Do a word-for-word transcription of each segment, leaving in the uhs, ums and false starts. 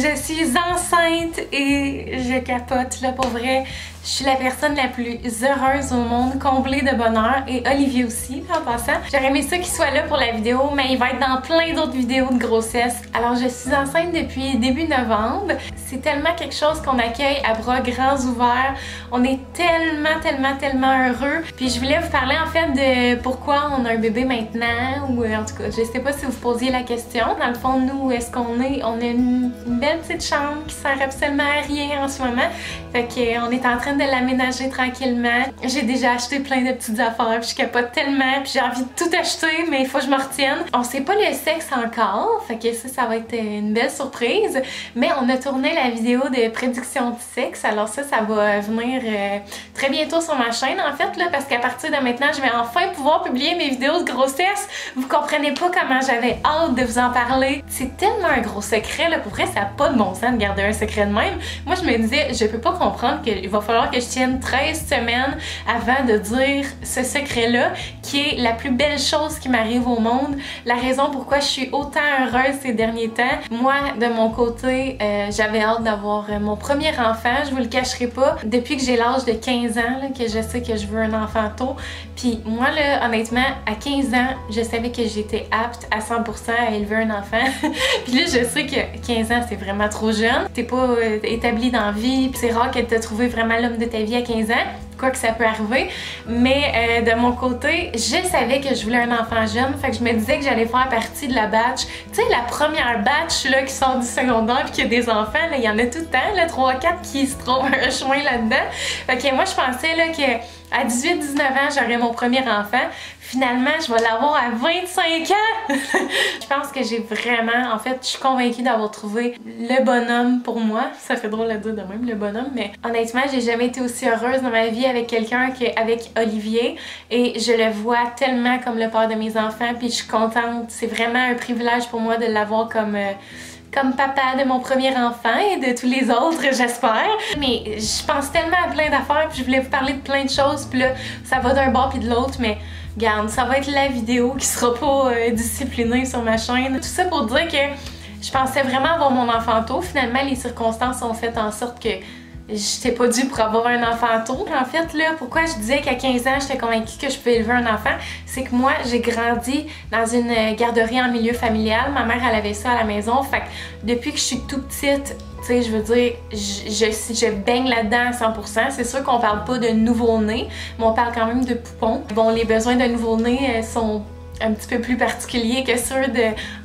Je suis enceinte et je capote, là, pour vrai. Je suis la personne la plus heureuse au monde, comblée de bonheur, et Olivier aussi, en passant. J'aurais aimé ça qu'il soit là pour la vidéo, mais il va être dans plein d'autres vidéos de grossesse. Alors, je suis enceinte depuis début novembre. C'est tellement quelque chose qu'on accueille à bras grands ouverts. On est tellement, tellement, tellement heureux. Puis je voulais vous parler, en fait, de pourquoi on a un bébé maintenant, ou en tout cas, je sais pas si vous posiez la question. Dans le fond, nous, est-ce qu'on est? On a une belle petite chambre qui sert absolument à rien en ce moment. Fait qu'on est en train de de l'aménager tranquillement. J'ai déjà acheté plein de petites affaires, puis je capote tellement, puis j'ai envie de tout acheter, mais il faut que je me retienne. On sait pas le sexe encore, fait que ça, ça va être une belle surprise, mais on a tourné la vidéo de prédiction du sexe, alors ça, ça va venir euh, très bientôt sur ma chaîne, en fait, là, parce qu'à partir de maintenant, je vais enfin pouvoir publier mes vidéos de grossesse. Vous comprenez pas comment j'avais hâte de vous en parler. C'est tellement un gros secret, là, pour vrai, ça n'a pas de bon sens de garder un secret de même. Moi, je me disais, je peux pas comprendre qu'il va falloir que je tienne treize semaines avant de dire ce secret-là, qui est la plus belle chose qui m'arrive au monde, la raison pourquoi je suis autant heureuse ces derniers temps. Moi, de mon côté, euh, j'avais hâte d'avoir mon premier enfant, je vous le cacherai pas, depuis que j'ai l'âge de quinze ans, là, que je sais que je veux un enfant tôt. Puis moi, là, honnêtement, à quinze ans, je savais que j'étais apte à cent pour cent à élever un enfant. Puis là, je sais que quinze ans, c'est vraiment trop jeune. T'es pas euh, établi dans la vie, puis c'est rare qu'elle t'a trouvé vraiment l'homme de ta vie à quinze ans, quoi que ça peut arriver, mais euh, de mon côté, je savais que je voulais un enfant jeune, fait que je me disais que j'allais faire partie de la batch, tu sais, la première batch là, qui sort du secondaire puis qui a des enfants, il y en a tout le temps, là, trois quatre qui se trouvent un chemin là-dedans, fait que moi je pensais là, que à dix-huit dix-neuf ans, j'aurais mon premier enfant. Finalement, je vais l'avoir à vingt-cinq ans! Je pense que j'ai vraiment... En fait, je suis convaincue d'avoir trouvé le bonhomme pour moi. Ça fait drôle à dire de même, le bonhomme, mais honnêtement, j'ai jamais été aussi heureuse dans ma vie avec quelqu'un qu'avec Olivier. Et je le vois tellement comme le père de mes enfants, puis je suis contente. C'est vraiment un privilège pour moi de l'avoir comme... Euh, comme papa de mon premier enfant et de tous les autres, j'espère. Mais je pense tellement à plein d'affaires, puis je voulais vous parler de plein de choses, puis là, ça va d'un bord puis de l'autre, mais regarde, ça va être la vidéo qui sera pas euh, disciplinée sur ma chaîne. Tout ça pour dire que je pensais vraiment avoir mon enfant tôt. Finalement, les circonstances ont fait en sorte que j'étais pas due pour avoir un enfant tôt. En fait, là, pourquoi je disais qu'à quinze ans, j'étais convaincue que je pouvais élever un enfant, c'est que moi, j'ai grandi dans une garderie en milieu familial. Ma mère, elle avait ça à la maison. Fait que depuis que je suis toute petite, tu sais, je veux dire, je, je, je baigne là-dedans à cent pour cent. C'est sûr qu'on parle pas de nouveau-né, mais on parle quand même de poupons. Bon, les besoins d'un nouveau-né sont un petit peu plus particulier que ceux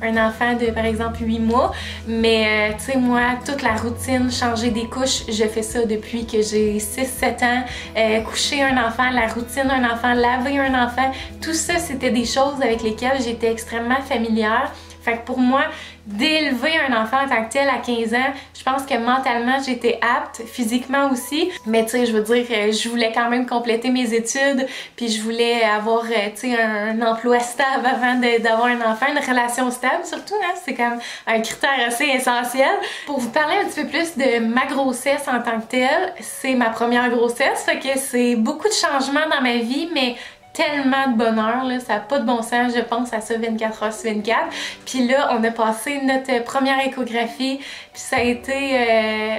d'un enfant de, par exemple, huit mois. Mais, euh, tu sais, moi, toute la routine, changer des couches, je fais ça depuis que j'ai six sept ans. Euh, coucher un enfant, la routine d'un enfant, laver un enfant, tout ça, c'était des choses avec lesquelles j'étais extrêmement familière. Fait que pour moi, d'élever un enfant en tant que tel à quinze ans, je pense que mentalement j'étais apte, physiquement aussi, mais tu sais, je veux dire, je voulais quand même compléter mes études, puis je voulais avoir, tu sais, un, un emploi stable avant d'avoir un enfant, une relation stable surtout, hein, c'est quand même un critère assez essentiel. Pour vous parler un petit peu plus de ma grossesse en tant que telle, c'est ma première grossesse, fait que c'est beaucoup de changements dans ma vie, mais tellement de bonheur, là, ça n'a pas de bon sens, je pense à ça vingt-quatre heures sur vingt-quatre. Puis là, on a passé notre première échographie, puis ça a été... Euh,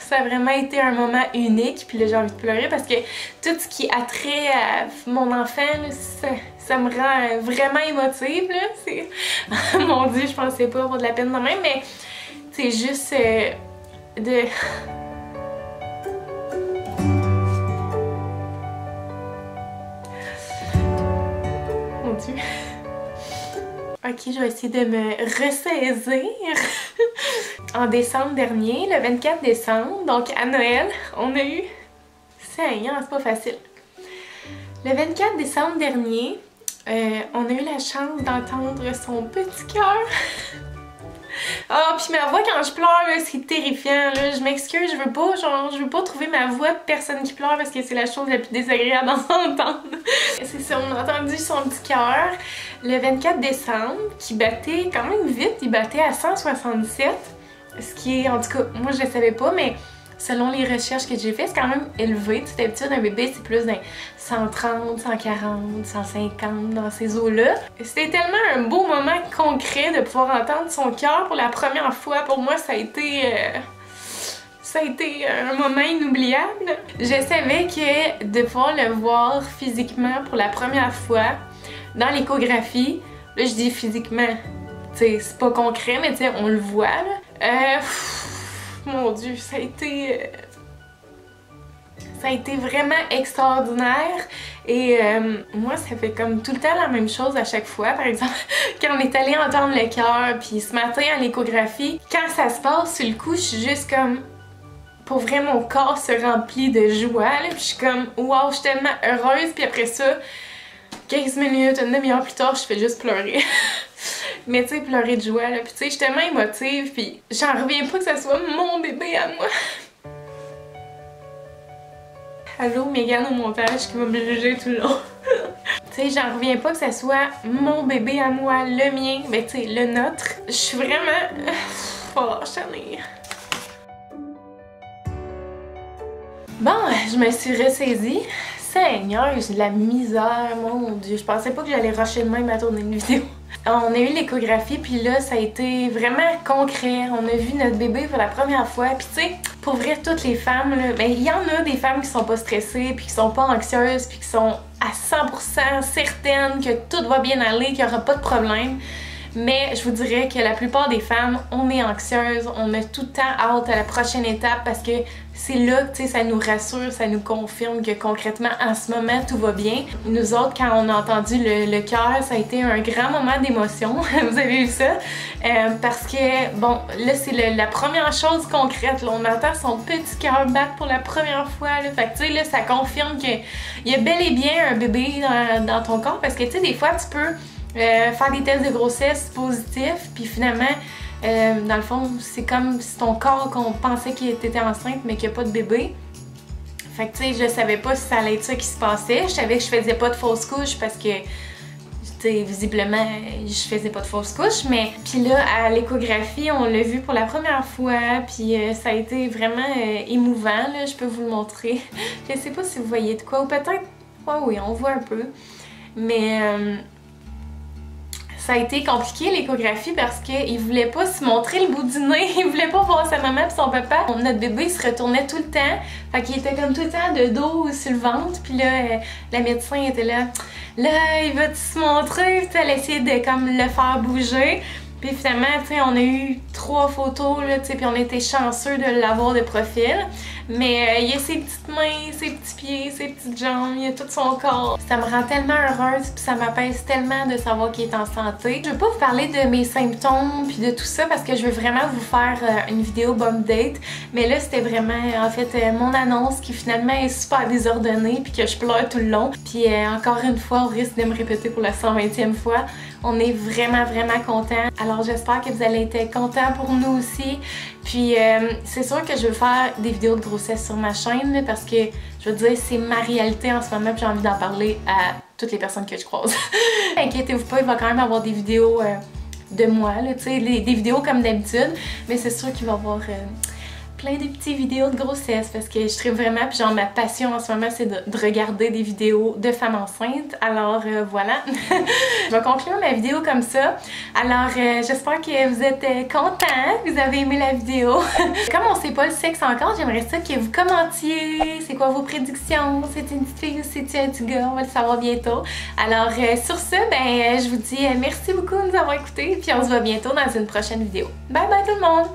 ça a vraiment été un moment unique, puis là, j'ai envie de pleurer parce que tout ce qui a trait à mon enfant, là, ça, ça me rend vraiment émotive, là. Mon Dieu, je pensais pas avoir de la peine de même, mais c'est juste euh, de... Ok, je vais essayer de me ressaisir. En décembre dernier, le vingt-quatre décembre, donc à Noël, on a eu... Seigneur, c'est pas facile. Le vingt-quatre décembre dernier, euh, on a eu la chance d'entendre son petit cœur. Ah, oh, puis ma voix quand je pleure, c'est terrifiant, là. Je m'excuse, je veux pas, genre, je veux pas trouver ma voix de personne qui pleure parce que c'est la chose la plus désagréable à entendre. C'est ça, on a entendu son petit cœur le vingt-quatre décembre, qui battait quand même vite, il battait à cent soixante-sept, ce qui est, en tout cas, moi je le savais pas, mais selon les recherches que j'ai faites, c'est quand même élevé. Tu sais, d'habitude, un bébé, c'est plus d'un cent trente, cent quarante, cent cinquante dans ces eaux-là. C'était tellement un beau moment concret de pouvoir entendre son cœur pour la première fois. Pour moi, ça a été... Euh... Ça a été un moment inoubliable. Je savais que de pouvoir le voir physiquement pour la première fois dans l'échographie, là je dis physiquement, c'est pas concret mais t'sais, on le voit là. Euh, pff, mon Dieu, ça a été... Euh, ça a été vraiment extraordinaire et euh, moi ça fait comme tout le temps la même chose à chaque fois. Par exemple, quand on est allé entendre le cœur, puis ce matin à l'échographie, quand ça se passe sur le coup, je suis juste comme... Pour vrai, mon corps se remplit de joie, là, puis je suis comme waouh, je suis tellement heureuse, puis après ça, quinze minutes, une demi-heure plus tard, je fais juste pleurer. Mais tu sais, pleurer de joie, là, puis tu sais, je suis tellement émotive, puis j'en reviens pas que ça soit mon bébé à moi. Allô, Mégane au montage qui va me juger tout le long. Tu sais, j'en reviens pas que ça soit mon bébé à moi, le mien, mais tu sais, le nôtre. Je suis vraiment. Oh, j'en ai. Bon, je me suis ressaisie. Seigneur, j'ai de la misère, mon Dieu. Je pensais pas que j'allais rusher de même à tourner une vidéo. On a eu l'échographie, puis là, ça a été vraiment concret. On a vu notre bébé pour la première fois. Puis tu sais, pour vrai, toutes les femmes, là, ben, il y en a des femmes qui sont pas stressées, puis qui sont pas anxieuses, puis qui sont à cent pour cent certaines que tout va bien aller, qu'il y aura pas de problème. Mais je vous dirais que la plupart des femmes, on est anxieuses, on a tout le temps hâte à la prochaine étape parce que c'est là que ça nous rassure, ça nous confirme que concrètement, en ce moment, tout va bien. Nous autres, quand on a entendu le, le cœur, ça a été un grand moment d'émotion, vous avez vu ça? Euh, parce que, bon, là, c'est la première chose concrète, là, on entend son petit cœur battre pour la première fois, là. Fait que, tu sais, là, ça confirme qu'il y a bel et bien un bébé dans, dans ton corps parce que, tu sais, des fois, tu peux... Euh, faire des tests de grossesse positifs, puis finalement, euh, dans le fond, c'est comme si ton corps qu'on pensait qu'il était enceinte, mais qu'il n'y a pas de bébé. Fait que, tu sais, je savais pas si ça allait être ça qui se passait. Je savais que je faisais pas de fausse couche parce que, tu sais, visiblement, je faisais pas de fausse couche. Mais, puis là, à l'échographie, on l'a vu pour la première fois, puis euh, ça a été vraiment euh, émouvant, là, je peux vous le montrer. Je sais pas si vous voyez de quoi, ou peut-être, ouais, oui, on voit un peu. Mais... Euh, ça a été compliqué l'échographie parce qu'il voulait pas se montrer le bout du nez, il voulait pas voir sa maman et son papa. Notre bébé il se retournait tout le temps, fait qu'il était comme tout le temps de dos sur le ventre, puis là, la médecin était là, là, il va-tu se montrer, puis elle essayait de comme le faire bouger. Puis finalement, tu sais, on a eu trois photos, là, tu sais, puis on était chanceux de l'avoir de profil. Mais euh, il y a ses petites mains, ses petits pieds, ses petites jambes, il y a tout son corps. Ça me rend tellement heureuse, puis ça m'apaise tellement de savoir qu'il est en santé. Je veux pas vous parler de mes symptômes, puis de tout ça, parce que je veux vraiment vous faire euh, une vidéo bump date. Mais là, c'était vraiment, en fait, euh, mon annonce qui finalement est super désordonnée, puis que je pleure tout le long. Puis euh, encore une fois, au risque de me répéter pour la cent vingtième fois, on est vraiment, vraiment contents. Alors j'espère que vous allez être contents pour nous aussi. Puis euh, c'est sûr que je veux faire des vidéos de grossesse sur ma chaîne là, parce que je veux dire c'est ma réalité en ce moment puis j'ai envie d'en parler à toutes les personnes que je croise. Inquiétez-vous pas, il va quand même avoir des vidéos euh, de moi, là, les, des vidéos comme d'habitude, mais c'est sûr qu'il va y avoir euh, plein de petites vidéos de grossesse parce que je serais vraiment, puis genre ma passion en ce moment c'est de, de regarder des vidéos de femmes enceintes, alors euh, voilà. Je vais conclure ma vidéo comme ça, alors euh, j'espère que vous êtes euh, contents, vous avez aimé la vidéo. Comme on sait pas le sexe encore, j'aimerais ça que vous commentiez, c'est quoi vos prédictions, c'est une petite fille ou c'est un petit gars, on va le savoir bientôt. Alors euh, sur ce, ben euh, je vous dis euh, merci beaucoup de nous avoir écoutés, puis on se voit bientôt dans une prochaine vidéo. Bye bye tout le monde!